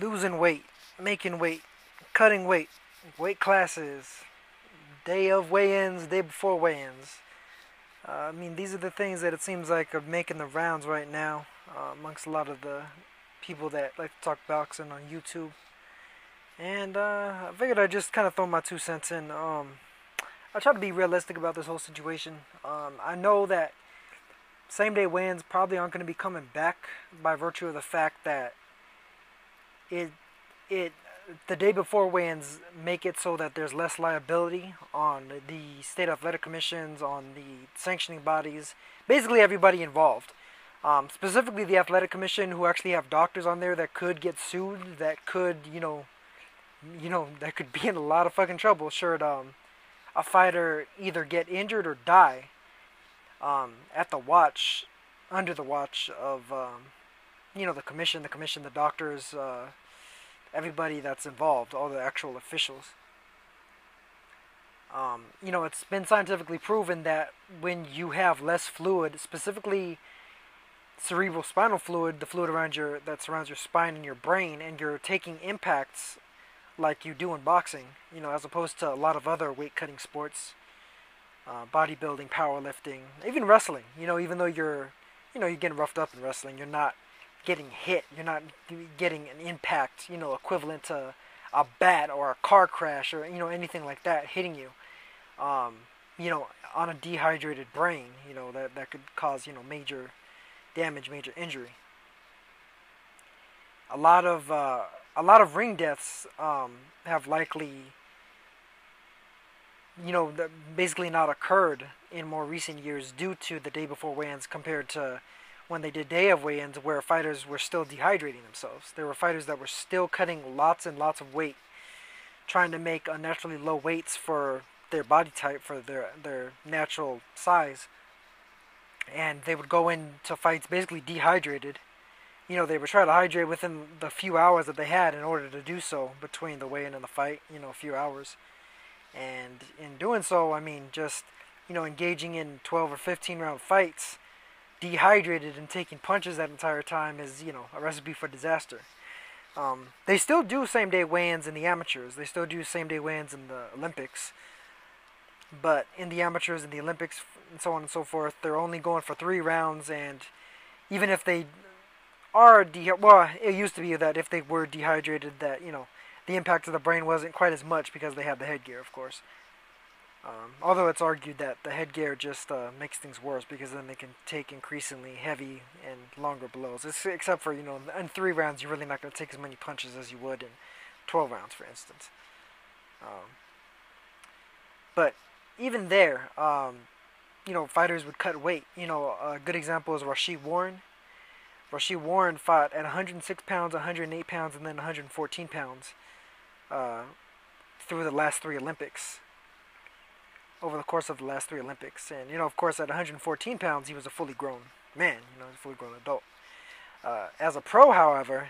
losing weight, making weight, cutting weight, weight classes, day of weigh-ins, day before weigh-ins. I mean, these are the things that it seems like are making the rounds right now amongst a lot of the people that like to talk boxing on YouTube. And I figured I'd just kind of throw my 2 cents in. I try to be realistic about this whole situation. I know that same-day weigh-ins probably aren't going to be coming back by virtue of the fact that the day before weigh-ins make it so that there's less liability on the state athletic commissions, on the sanctioning bodies, basically everybody involved. Specifically the athletic commission, who actually have doctors on there that could get sued, that could, that could be in a lot of fucking trouble should a fighter either get injured or die at the watch, under the watch of the commission, the doctors, everybody that's involved, all the actual officials. It's been scientifically proven that when you have less fluid, specifically cerebrospinal fluid, the fluid around that surrounds your spine and your brain, and you're taking impacts like you do in boxing, as opposed to a lot of other weight-cutting sports, bodybuilding, powerlifting, even wrestling. Even though you're getting roughed up in wrestling, you're not getting hit, you're not getting an impact, equivalent to a bat or a car crash or, anything like that hitting you, on a dehydrated brain, that could cause, major damage, major injury. A lot of ring deaths have likely, basically not occurred in more recent years due to the day before weigh-ins compared to when they did day of weigh-ins, where fighters were still dehydrating themselves. There were fighters that were still cutting lots and lots of weight, trying to make unnaturally low weights for their body type, for their natural size. And they would go into fights basically dehydrated. They would try to hydrate within the few hours that they had in order to do so between the weigh-in and the fight, a few hours. And in doing so, just, engaging in 12 or 15 round fights, dehydrated and taking punches that entire time is, a recipe for disaster. They still do same-day weigh-ins in the amateurs. They still do same-day weigh-ins in the Olympics. But in the amateurs and the Olympics and so on and so forth, they're only going for 3 rounds, and even if they are it used to be that if they were dehydrated, that the impact of the brain wasn't quite as much because they had the headgear, of course. Although it's argued that the headgear just makes things worse, because then they can take increasingly heavy and longer blows. Except for in 3 rounds, you're really not going to take as many punches as you would in 12 rounds, for instance. But even there, fighters would cut weight. A good example is Rasheed Warren. Rasheed Warren fought at 106 pounds, 108 pounds, and then 114 pounds through the last 3 Olympics. Over the course of the last 3 Olympics. And, of course, at 114 pounds, he was a fully grown man, a fully grown adult. As a pro, however,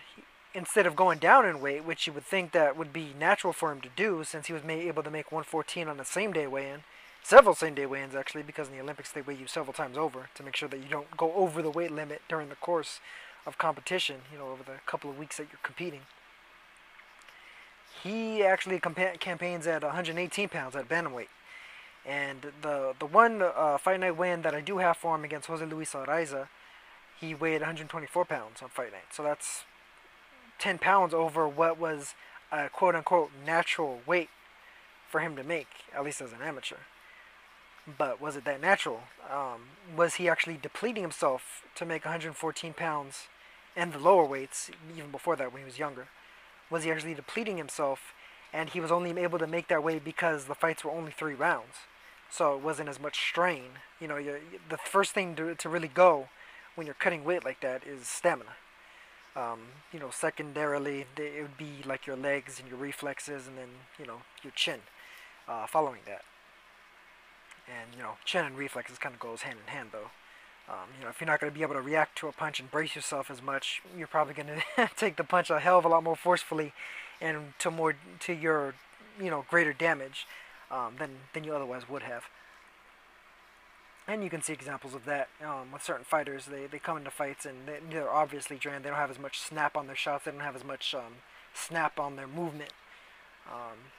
instead of going down in weight, which you would think that would be natural for him to do, since he was able to make 114 on the same-day weigh-in, several same-day weigh-ins, actually, because in the Olympics they weigh you several times over to make sure that you don't go over the weight limit during the course of competition, over the couple of weeks that you're competing. He actually campaigns at 118 pounds at bantamweight. And the one fight night win that I do have for him against Jose Luis Araiza, he weighed 124 pounds on fight night. So that's 10 pounds over what was a quote-unquote natural weight for him to make, at least as an amateur. But was it that natural? Was he actually depleting himself to make 114 pounds and the lower weights, even before that when he was younger? Was he actually depleting himself, and he was only able to make that weight because the fights were only 3 rounds? So it wasn't as much strain. The first thing to really go when you're cutting weight like that is stamina. Secondarily, it would be like your legs and your reflexes, and then, your chin following that. And, chin and reflexes kind of goes hand in hand, though. If you're not going to be able to react to a punch and brace yourself as much, you're probably going to take the punch a hell of a lot more forcefully and to your, greater damage than you otherwise would have. And you can see examples of that with certain fighters. They come into fights and they're obviously drained. They don't have as much snap on their shots. They don't have as much snap on their movement.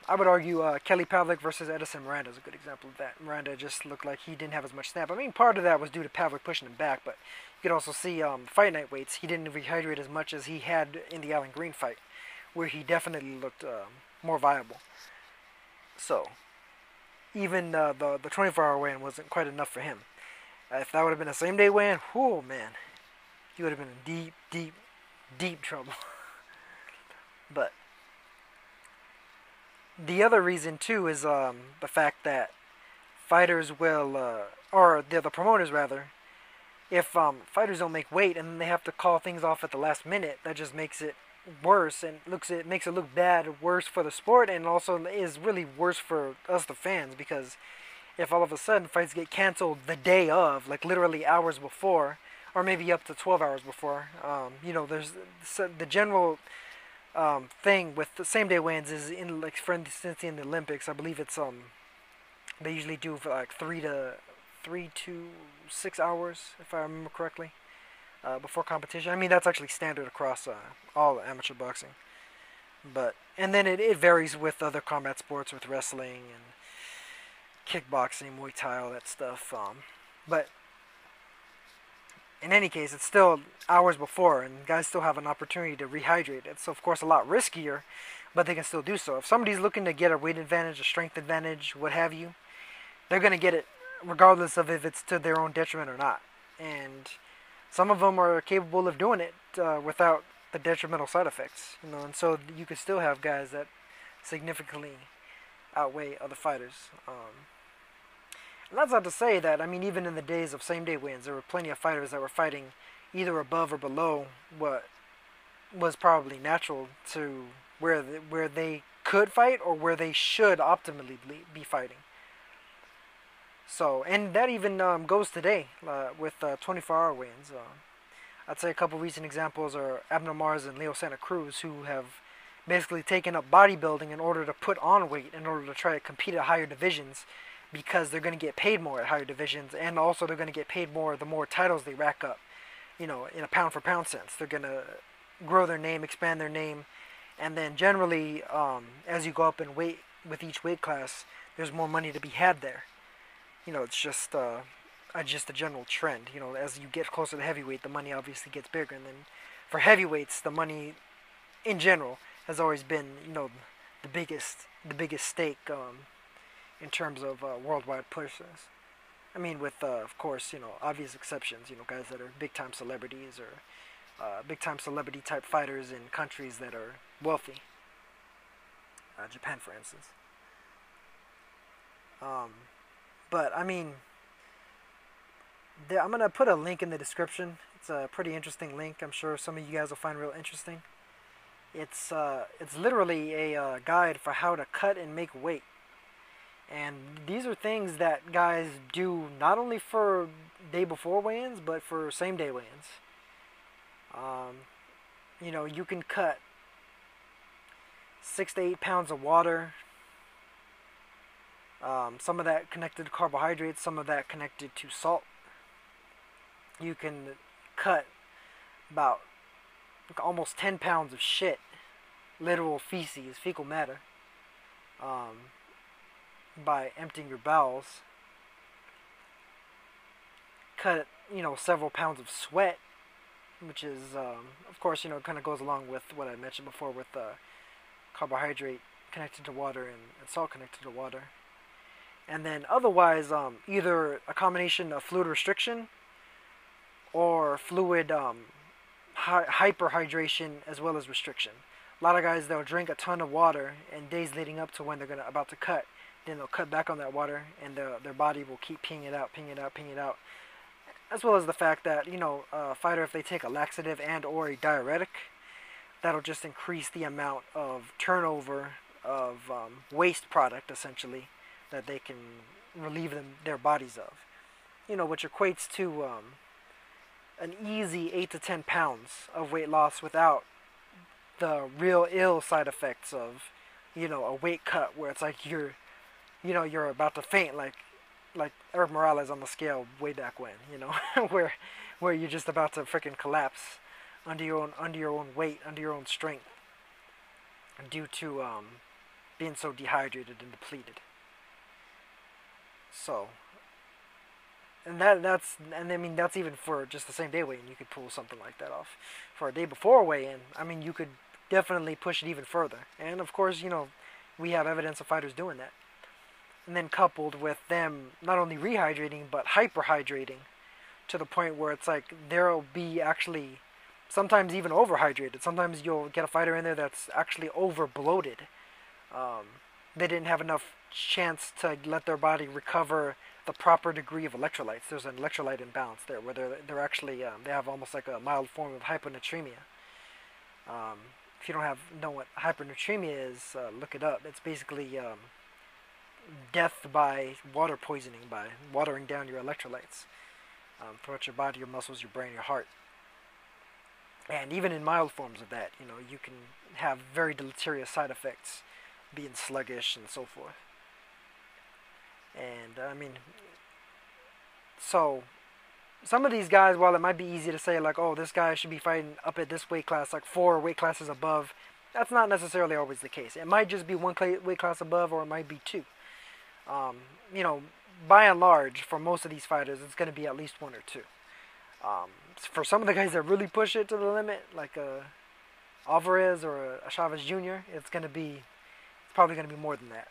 I would argue Kelly Pavlik versus Edison Miranda is a good example of that. Miranda just looked like he didn't have as much snap. I mean, part of that was due to Pavlik pushing him back, but you could also see fight night weights, he didn't rehydrate as much as he had in the Alan Green fight, where he definitely looked more viable. So, even the 24-hour weigh-in wasn't quite enough for him. If that would have been a same-day weigh-in, whoo, man, he would have been in deep, deep, deep trouble. But the other reason, too, is the fact that fighters will, or the promoters, rather, if fighters don't make weight and they have to call things off at the last minute, that just makes it worse and makes it look bad, worse for the sport, and also is really worse for us, the fans, because if all of a sudden fights get canceled the day of, like literally hours before, or maybe up to 12 hours before, you know, there's the general thing with the same day weigh-ins is, in like, for instance, in the Olympics, I believe it's they usually do for like three to six hours, if I remember correctly, before competition. I mean, that's actually standard across all amateur boxing. But, and then it varies with other combat sports, with wrestling and kickboxing, Muay Thai, all that stuff. But in any case, it's still hours before, and guys still have an opportunity to rehydrate. It's, of course, a lot riskier, but they can still do so. If somebody's looking to get a weight advantage, a strength advantage, what have you, they're going to get it regardless of if it's to their own detriment or not. And some of them are capable of doing it without the detrimental side effects, you know, and so you could still have guys that significantly outweigh other fighters. And that's not to say that, I mean, even in the days of same-day weigh-ins, there were plenty of fighters that were fighting either above or below what was probably natural to where they could fight or where they should optimally be fighting. So, and that even goes today with 24-hour weigh-ins. I'd say a couple recent examples are Abner Mars and Leo Santa Cruz, who have basically taken up bodybuilding in order to put on weight, in order to try to compete at higher divisions, because they're going to get paid more at higher divisions, and also they're going to get paid more the more titles they rack up, you know, in a pound-for-pound sense. They're going to grow their name, expand their name, and then generally, as you go up in weight with each weight class, there's more money to be had there. You know, it's just a general trend. You know, as you get closer to heavyweight, the money obviously gets bigger. And then for heavyweights, the money in general has always been, you know, the biggest stake in terms of worldwide pushes. I mean, with, of course, you know, obvious exceptions. You know, guys that are big-time celebrities or big-time celebrity-type fighters in countries that are wealthy. Japan, for instance. But, I mean, I'm going to put a link in the description. It's a pretty interesting link. I'm sure some of you guys will find real interesting. It's literally a guide for how to cut and make weight. And these are things that guys do not only for day before weigh-ins, but for same-day weigh-ins. You know, you can cut 6 to 8 pounds of water. Some of that connected to carbohydrates, some of that connected to salt. You can cut about almost 10 pounds of shit, literal feces, fecal matter, by emptying your bowels. Cut, you know, several pounds of sweat, which is, of course, you know, it kind of goes along with what I mentioned before with carbohydrate connected to water and salt connected to water. And then otherwise, either a combination of fluid restriction or fluid hyperhydration as well as restriction. A lot of guys, they'll drink a ton of water, and days leading up to when they're about to cut, then they'll cut back on that water, and their body will keep peeing it out. As well as the fact that, you know, a fighter, if they take a laxative and or a diuretic, that'll just increase the amount of turnover of waste product, essentially, that they can relieve their bodies of, you know, which equates to an easy 8 to 10 pounds of weight loss without the real ill side effects of, you know, a weight cut where it's like you're about to faint like Eric Morales on the scale way back when, you know, where you're just about to freaking collapse under your own weight, under your own strength. due to being so dehydrated and depleted. So, and that's even for just the same day weigh-in. You could pull something like that off. For a day before weigh-in, I mean, you could definitely push it even further. And of course, you know, we have evidence of fighters doing that. And then coupled with them not only rehydrating, but hyperhydrating to the point where it's like there'll be actually sometimes even overhydrated. Sometimes you'll get a fighter in there that's actually overbloated. They didn't have enough chance to let their body recover the proper degree of electrolytes. There's an electrolyte imbalance there where they're actually, they have almost like a mild form of hyponatremia. If you don't know what hyponatremia is, look it up. It's basically death by water poisoning, by watering down your electrolytes throughout your body, your muscles, your brain, your heart. And even in mild forms of that, you know, you can have very deleterious side effects, being sluggish and so forth. And I mean, so some of these guys, while it might be easy to say like, oh, this guy should be fighting up at this weight class, like 4 weight classes above, that's not necessarily always the case. It might just be 1 weight class above, or it might be 2. You know, by and large, for most of these fighters, it's going to be at least 1 or 2. For some of the guys that really push it to the limit, like Alvarez or Chavez Jr., it's going to be, it's probably going to be more than that.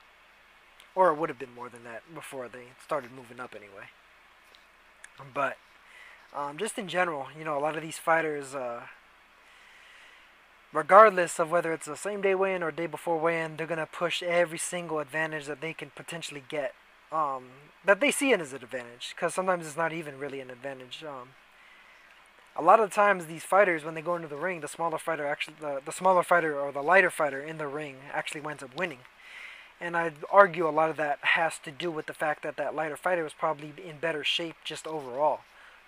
Or it would have been more than that before they started moving up anyway. But just in general, you know, a lot of these fighters, regardless of whether it's a same day weigh-in or day before weigh-in, they're going to push every single advantage that they can potentially get, that they see it as an advantage, because sometimes it's not even really an advantage. A lot of times these fighters, when they go into the ring, the smaller fighter actually, the smaller fighter or the lighter fighter in the ring actually winds up winning. And I'd argue a lot of that has to do with the fact that that lighter fighter was probably in better shape just overall.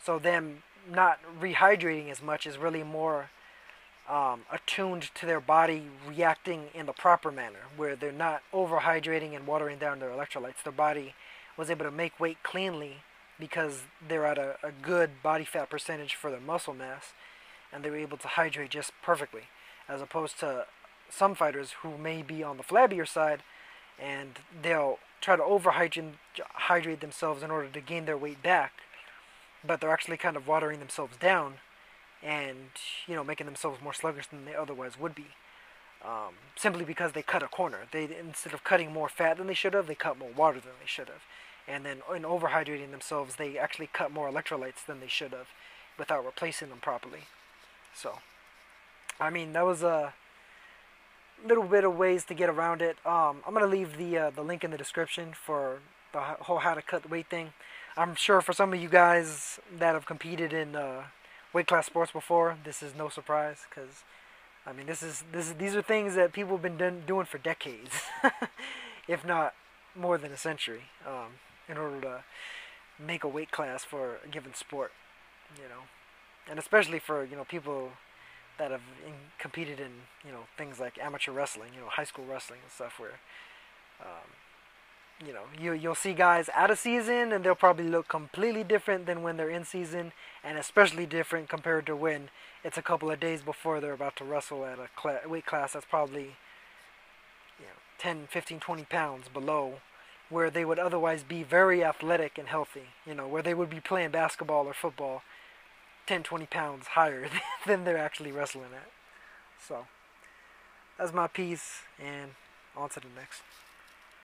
So them not rehydrating as much is really more attuned to their body reacting in the proper manner, where they're not overhydrating and watering down their electrolytes. Their body was able to make weight cleanly because they're at a good body fat percentage for their muscle mass, and they were able to hydrate just perfectly, as opposed to some fighters who may be on the flabbier side, and they'll try to overhydrate themselves in order to gain their weight back, but they're actually kind of watering themselves down and, you know, making themselves more sluggish than they otherwise would be, simply because they cut a corner. They, instead of cutting more fat than they should have, they cut more water than they should have. And then in overhydrating themselves, they actually cut more electrolytes than they should have without replacing them properly. So, I mean, that was a little bit of ways to get around it. I'm going to leave the link in the description for the whole how to cut weight thing. I'm sure for some of you guys that have competed in weight class sports before, this is no surprise, because, I mean, these are things that people have been doing for decades, if not more than a century, in order to make a weight class for a given sport, you know. And especially for, you know, people that have competed in, you know, things like amateur wrestling, you know, high school wrestling and stuff, where, you know, you'll see guys out of season and they'll probably look completely different than when they're in season, and especially different compared to when it's a couple of days before they're about to wrestle at a weight class that's probably, you know, 10, 15, 20 pounds below where they would otherwise be very athletic and healthy, you know, where they would be playing basketball or football 10, 20 pounds higher than they're actually wrestling at. So, that's my piece, and on to the next.